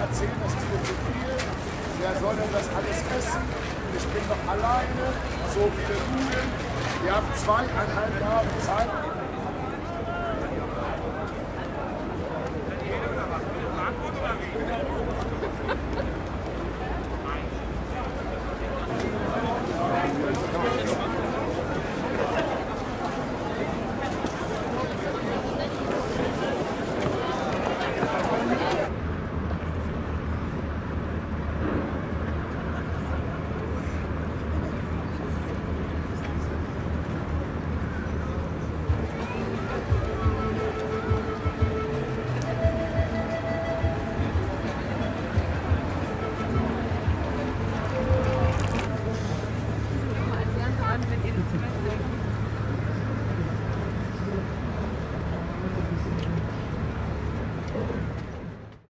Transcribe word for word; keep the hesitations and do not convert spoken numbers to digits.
erzählen, das ist mir zu viel, wer soll denn das alles essen? Ich bin doch alleine, so viele Nudeln, ihr habt zweieinhalb Jahre Zeit.